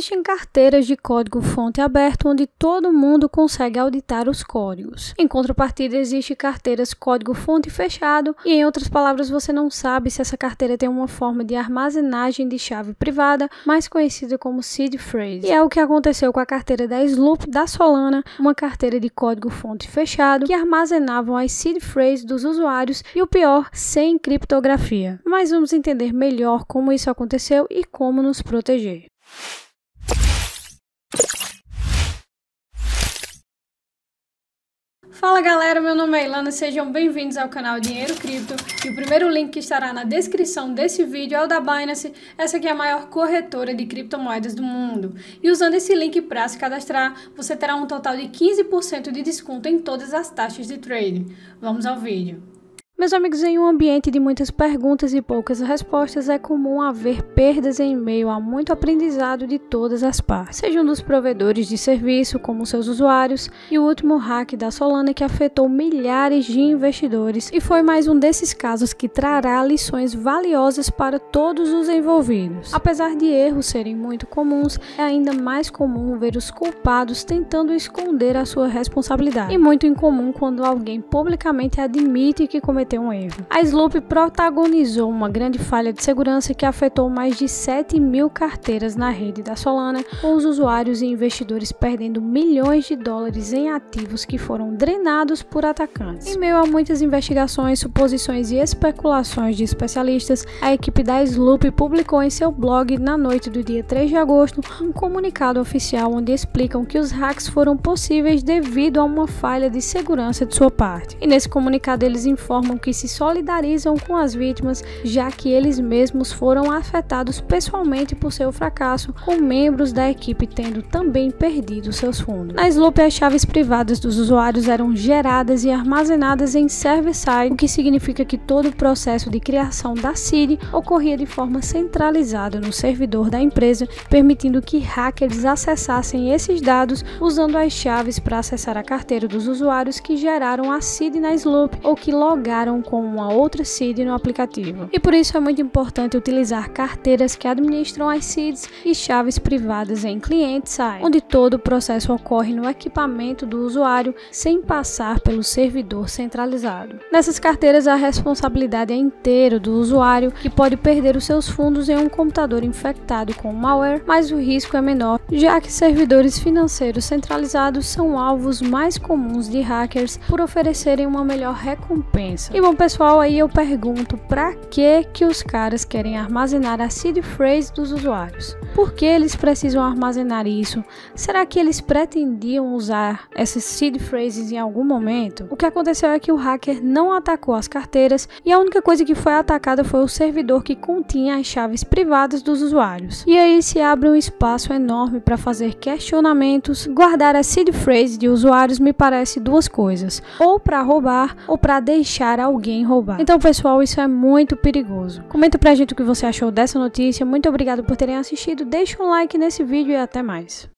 Existem carteiras de código-fonte aberto onde todo mundo consegue auditar os códigos. Em contrapartida, existem carteiras código-fonte fechado e, em outras palavras, você não sabe se essa carteira tem uma forma de armazenagem de chave privada, mais conhecida como seed phrase. E é o que aconteceu com a carteira da Sloop da Solana, uma carteira de código-fonte fechado que armazenavam as seed phrases dos usuários e, o pior, sem criptografia. Mas vamos entender melhor como isso aconteceu e como nos proteger. Fala galera, meu nome é Ilana, sejam bem-vindos ao canal Dinheiro Cripto e o primeiro link que estará na descrição desse vídeo é o da Binance, essa que é a maior corretora de criptomoedas do mundo. E usando esse link para se cadastrar, você terá um total de 15% de desconto em todas as taxas de trading. Vamos ao vídeo. Meus amigos, em um ambiente de muitas perguntas e poucas respostas, é comum haver perdas em meio a muito aprendizado de todas as partes, sejam dos provedores de serviço, como seus usuários, e o último hack da Solana que afetou milhares de investidores, e foi mais um desses casos que trará lições valiosas para todos os envolvidos. Apesar de erros serem muito comuns, é ainda mais comum ver os culpados tentando esconder a sua responsabilidade, e muito incomum quando alguém publicamente admite que cometeu um erro. A Sloop protagonizou uma grande falha de segurança que afetou mais de 7 mil carteiras na rede da Solana, com os usuários e investidores perdendo milhões de dólares em ativos que foram drenados por atacantes. Em meio a muitas investigações, suposições e especulações de especialistas, a equipe da Sloop publicou em seu blog, na noite do dia 3 de agosto, um comunicado oficial onde explicam que os hacks foram possíveis devido a uma falha de segurança de sua parte. E nesse comunicado eles informam que se solidarizam com as vítimas, já que eles mesmos foram afetados pessoalmente por seu fracasso, com membros da equipe tendo também perdido seus fundos. Na Sloop, as chaves privadas dos usuários eram geradas e armazenadas em server-side, o que significa que todo o processo de criação da CID ocorria de forma centralizada no servidor da empresa, permitindo que hackers acessassem esses dados usando as chaves para acessar a carteira dos usuários que geraram a CID na Sloop ou que logaram com uma outra CID no aplicativo. E por isso é muito importante utilizar carteiras que administram as CIDs e chaves privadas em client-side, onde todo o processo ocorre no equipamento do usuário sem passar pelo servidor centralizado. Nessas carteiras a responsabilidade é inteira do usuário, que pode perder os seus fundos em um computador infectado com malware, mas o risco é menor, já que servidores financeiros centralizados são alvos mais comuns de hackers por oferecerem uma melhor recompensa. E bom pessoal, aí eu pergunto, pra que os caras querem armazenar a seed phrase dos usuários? Por que eles precisam armazenar isso? Será que eles pretendiam usar essas seed phrases em algum momento? O que aconteceu é que o hacker não atacou as carteiras e a única coisa que foi atacada foi o servidor que continha as chaves privadas dos usuários. E aí se abre um espaço enorme para fazer questionamentos. Guardar a seed phrase de usuários me parece duas coisas, ou para roubar ou para deixar alguém roubar. Então pessoal, isso é muito perigoso. Comenta pra gente o que você achou dessa notícia, muito obrigado por terem assistido, deixa um like nesse vídeo e até mais.